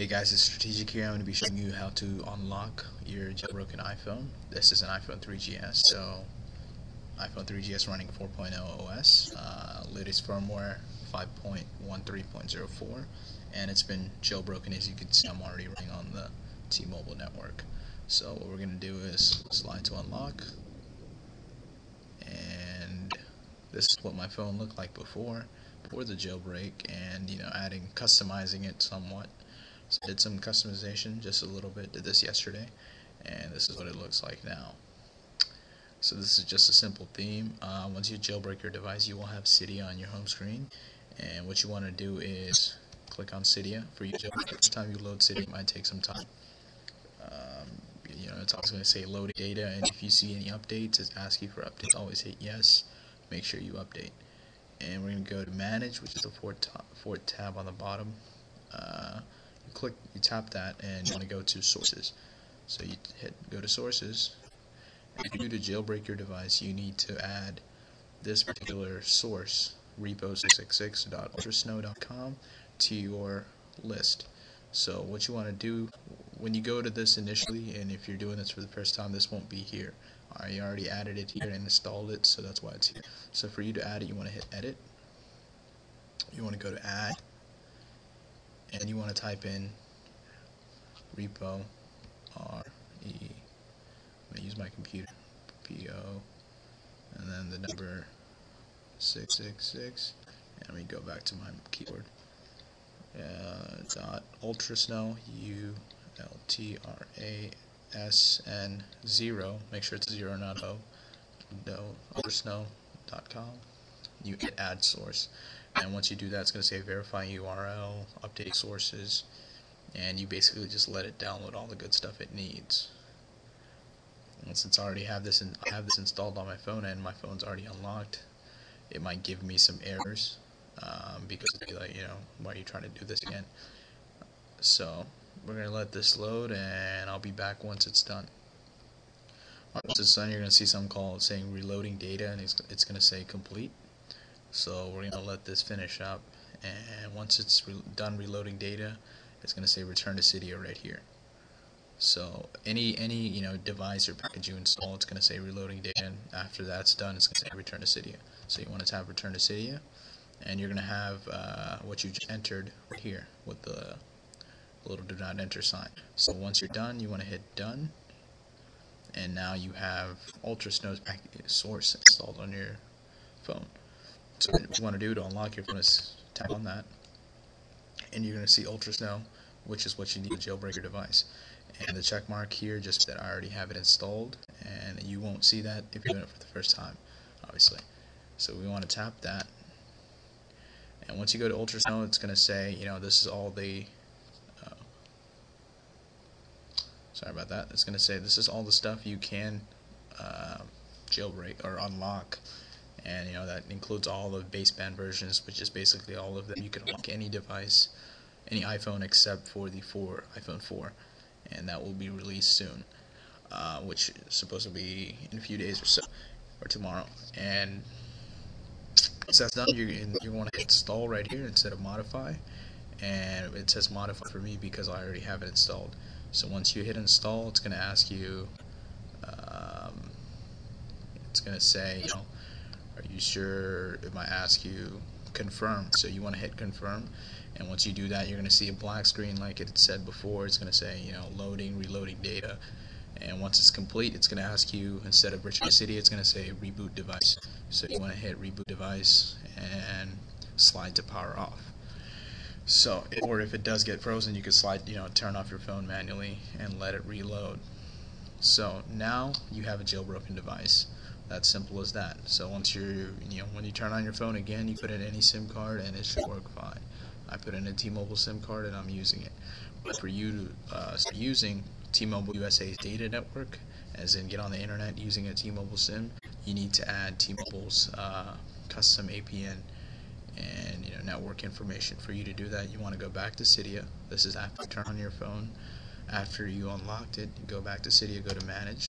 Hey guys, it's Strateg here. I'm going to be showing you how to unlock your jailbroken iPhone. This is an iPhone 3GS, so iPhone 3GS running 4.0 OS, latest firmware 5.13.04, and it's been jailbroken. As you can see, I'm already running on the T-Mobile network. So what we're going to do is slide to unlock, and this is what my phone looked like before the jailbreak, and customizing it somewhat. So I did some customization, just a little bit, did this yesterday, and this is what it looks like now. So this is just a simple theme. Once you jailbreak your device, you will have Cydia on your home screen, and what you want to do is click on Cydia for your jailbreak. Each time you load Cydia, it might take some time. It's always going to say load data, and if you see any updates, it's asking for updates. Always hit yes, make sure you update. And we're going to go to manage, which is the fourth tab on the bottom. You tap that, and you want to go to sources. So you hit go to sources. If you do to jailbreak your device, you need to add this particular source, repo666.ultrasnow.com, to your list. So what you want to do when you go to this initially, and if you're doing this for the first time, this won't be here. I already added it here and installed it, so that's why it's here. So for you to add it, you want to hit edit. You want to go to add, and you want to type in repo re. I'm gonna use my computer. PO, and then the number 666. And we go back to my keyboard. Dot ultrasnow. ultrasn0. Make sure it's 0, not O. ultrasnow.com. You hit add source. And once you do that, it's going to say verify URL, update sources, and you basically just let it download all the good stuff it needs. And since I already have this, I have this installed on my phone, and my phone's already unlocked, it might give me some errors because it'll be like, why are you trying to do this again? So we're going to let this load, and I'll be back once it's done. Once it's done, you're going to see something called saying reloading data, and it's going to say complete. So we're going to let this finish up, and once it's done reloading data, it's going to say return to Cydia right here. So any device or package you install, it's going to say reloading data, and after that's done, it's going to say return to Cydia. So you want to tap return to Cydia, and you're going to have what you just entered right here with the little do not enter sign. So once you're done, you want to hit done, and now you have Ultrasnow's source installed on your phone. So what you want to do to unlock your phone is tap on that, and you're going to see Ultrasnow, which is what you need to jailbreak your device. And the check mark here just that I already have it installed, and you won't see that if you're doing it for the first time, obviously. So we want to tap that, and once you go to Ultrasnow, it's going to say, this is all the it's going to say this is all the stuff you can jailbreak or unlock. And that includes all of baseband versions, which is basically all of them. You can unlock any device, any iPhone except for the iPhone 4, and that will be released soon, which is supposed to be in a few days or so, or tomorrow. And once that's done, you want to install right here instead of modify, and it says modify for me because I already have it installed. So once you hit install, it's going to ask you, it's going to say, are you sure? It might ask you confirm, so you want to hit confirm, and once you do that, you're going to see a black screen like it said before. It's going to say loading, reloading data, and once it's complete, it's going to ask you, instead of return to Cydia, it's going to say reboot device. So you want to hit reboot device and slide to power off. So or if it does get frozen, you can slide, turn off your phone manually and let it reload. So now you have a jailbroken device. That's simple as that. So once when you turn on your phone again, you put in any SIM card and it should work fine. I put in a T-Mobile SIM card and I'm using it. But for you to start using T-Mobile USA's data network, as in get on the internet using a T-Mobile SIM, you need to add T-Mobile's custom APN and network information. For you to do that, you want to go back to Cydia. This is after you turn on your phone. After you unlocked it, you go back to Cydia, go to manage.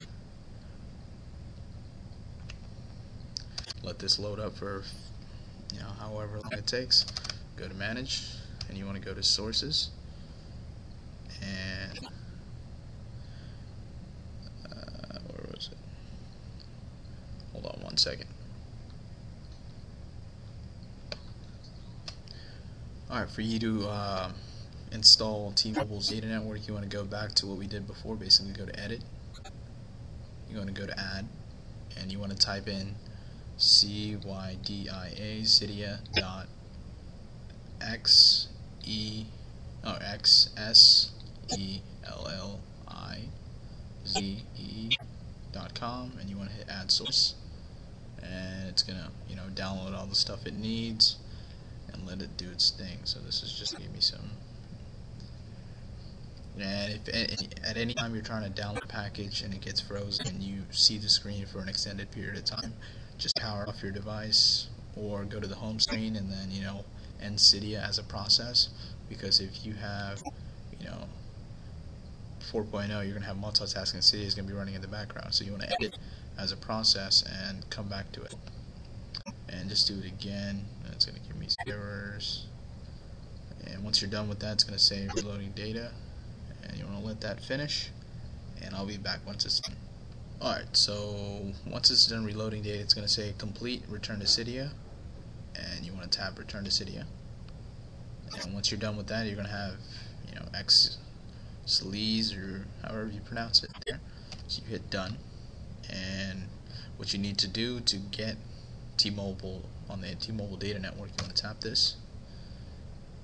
Let this load up for however long it takes. Go to manage, and you want to go to sources, and where was it? Hold on one second. Alright, for you to install T-Mobile's data network, you want to go back to what we did before. Basically, go to Edit. You're going to go to Add, and you want to type in Cydia.xsellize.com, and you want to hit Add Source, and it's going to, you know, download all the stuff it needs and let it do its thing. So this is just giving me some. And if at any time you're trying to download a package and it gets frozen and you see the screen for an extended period of time, just power off your device or go to the home screen and then, you know, end Cydia as a process. Because if you have, you know, 4.0, you're going to have multitasking. Cydia is going to be running in the background. So you want to end it as a process and come back to it. And just do it again. It's going to give me errors. And once you're done with that, it's going to say reloading data. And you want to let that finish, and I'll be back once it's done. Alright, so once it's done reloading data, it's going to say complete, return to Cydia, and you want to tap return to Cydia. And once you're done with that, you're going to have, you know, Xsellize, or however you pronounce it there. So you hit done, and what you need to do to get T-Mobile on the T-Mobile data network, you want to tap this,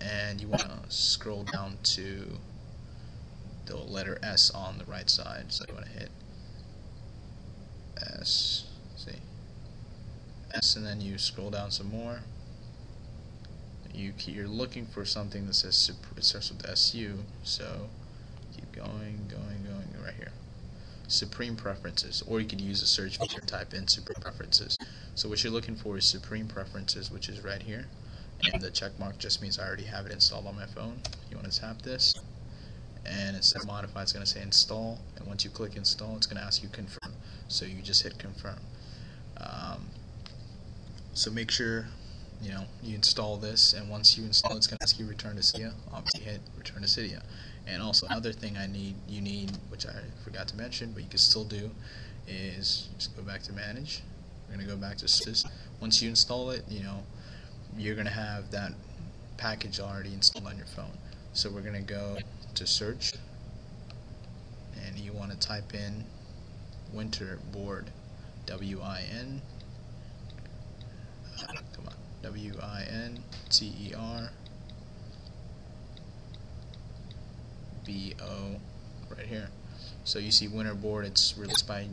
and you want to scroll down to the letter S on the right side, so you want to hit S, and then you scroll down some more. You're looking for something that says, it starts with SU, so keep going right here. Supreme preferences, or you could use a search feature and type in Supreme preferences. So what you're looking for is Supreme preferences, which is right here, and the check mark just means I already have it installed on my phone. You want to tap this. And instead of modify, it's going to say install, and once you click install, it's going to ask you confirm, so you just hit confirm. So make sure, you know, you install this, and once you install, it's going to ask you return to Cydia. Obviously hit return to Cydia. And also another thing you need, which I forgot to mention, but you can still do, is just go back to manage. We're going to go back to sys. Once you install it, you know, you're going to have that package already installed on your phone. So we're going to go to search, and you want to type in Winterboard, W-I-N-T-E-R-B-O, right here. So you see Winterboard. It's released by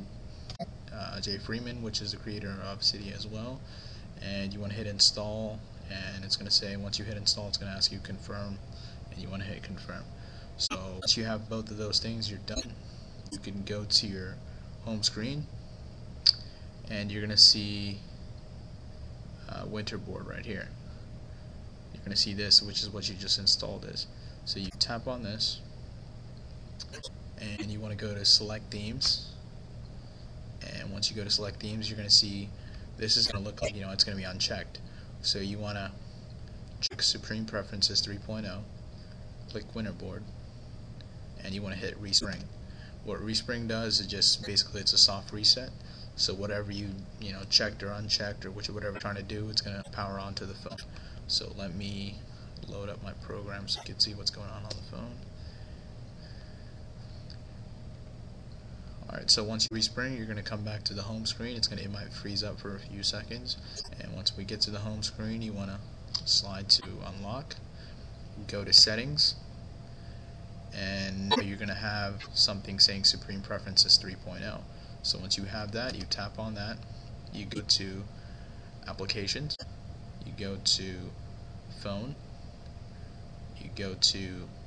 Jay Freeman, which is the creator of Cydia as well. And you want to hit install, and it's going to say, once you hit install, it's going to ask you confirm, and you want to hit confirm. So once you have both of those things, you're done. You can go to your home screen, and you're going to see Winterboard right here. You're going to see this, which is what you just installed is. So you tap on this, and you want to go to Select Themes. And once you go to Select Themes, you're going to see this is going to look like, you know, it's going to be unchecked. So you want to check Supreme Preferences 3.0. Click Winterboard, and you want to hit respring. What respring does is just basically it's a soft reset. So whatever you know, checked or unchecked or whatever you're trying to do, it's going to power on to the phone. So let me load up my program so you can see what's going on the phone. Alright, so once you respring, you're going to come back to the home screen. It might freeze up for a few seconds, and once we get to the home screen, you want to slide to unlock. Go to settings, and now you're going to have something saying Supreme Preferences 3.0. So once you have that, you tap on that, you go to Applications, you go to Phone, you go to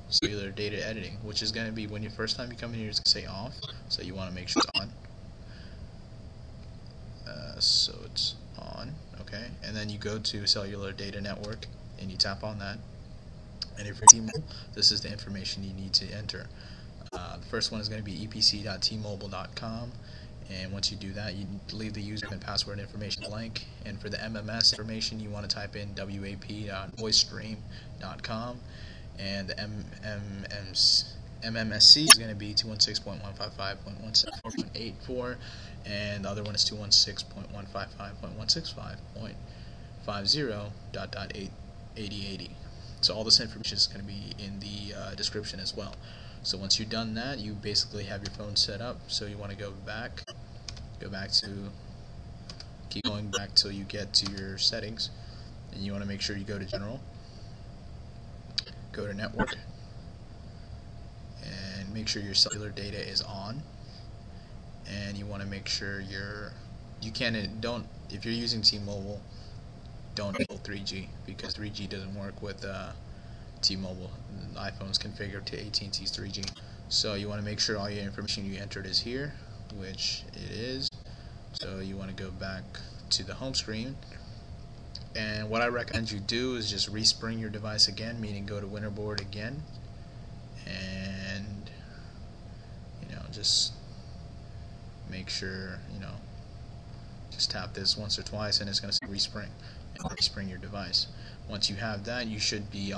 Cellular Data Editing, which is going to be when you first time you come in here, it's going to say off, so you want to make sure it's on. So it's on, okay, and then you go to Cellular Data Network, and you tap on that. And if you're T-Mobile, this is the information you need to enter. The first one is going to be epc.tmobile.com, and once you do that, you leave the user and password information blank. And for the MMS information, you want to type in wap.voicestream.com, and the MMSC is going to be 216.155.174.84, and the other one is 216.155.165.50.8080. So all this information is going to be in the description as well. So once you've done that, you basically have your phone set up. So you want to keep going back till you get to your settings, and you want to make sure you go to General, go to Network, and make sure your cellular data is on. And you want to make sure if you're using T-Mobile, don't enable 3G, because 3G doesn't work with T-Mobile. The iPhone's configured to AT&T's 3G. So you want to make sure all your information you entered is here, which it is. So you want to go back to the home screen, and what I recommend you do is just respring your device again, meaning go to Winterboard again, and just make sure just tap this once or twice, and it's going to say respring, and respring your device. Once you have that, you should be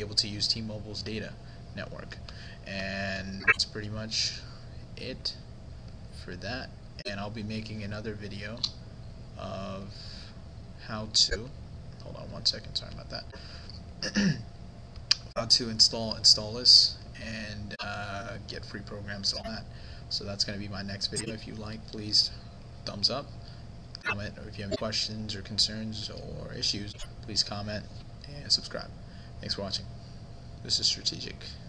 able to use T-Mobile's data network, and that's pretty much it for that. And I'll be making another video of how to, hold on one second, sorry about that, how to install Installous and get free programs and all that. So that's going to be my next video. If you like, please thumbs up, comment, or if you have any questions or concerns or issues, please comment and subscribe. Thanks for watching. This is Strateg1c.